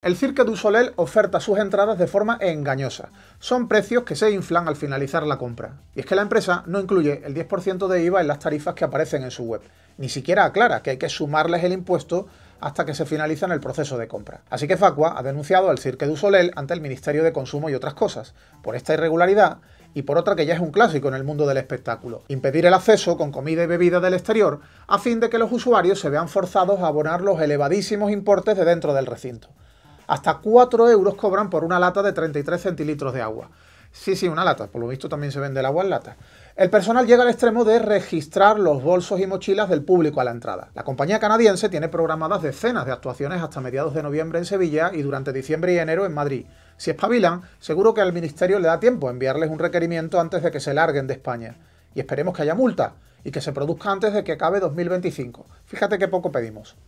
El Cirque du Soleil oferta sus entradas de forma engañosa. Son precios que se inflan al finalizar la compra. Y es que la empresa no incluye el 10% de IVA en las tarifas que aparecen en su web. Ni siquiera aclara que hay que sumarles el impuesto hasta que se finaliza en el proceso de compra. Así que Facua ha denunciado al Cirque du Soleil ante el Ministerio de Consumo y otras cosas, por esta irregularidad y por otra que ya es un clásico en el mundo del espectáculo: impedir el acceso con comida y bebida del exterior a fin de que los usuarios se vean forzados a abonar los elevadísimos importes de dentro del recinto. Hasta 4 euros cobran por una lata de 33 centilitros de agua. Sí, una lata, por lo visto también se vende el agua en lata. El personal llega al extremo de registrar los bolsos y mochilas del público a la entrada. La compañía canadiense tiene programadas decenas de actuaciones hasta mediados de noviembre en Sevilla y durante diciembre y enero en Madrid. Si espabilan, seguro que al ministerio le da tiempo a enviarles un requerimiento antes de que se larguen de España. Y esperemos que haya multa y que se produzca antes de que acabe 2025. Fíjate qué poco pedimos.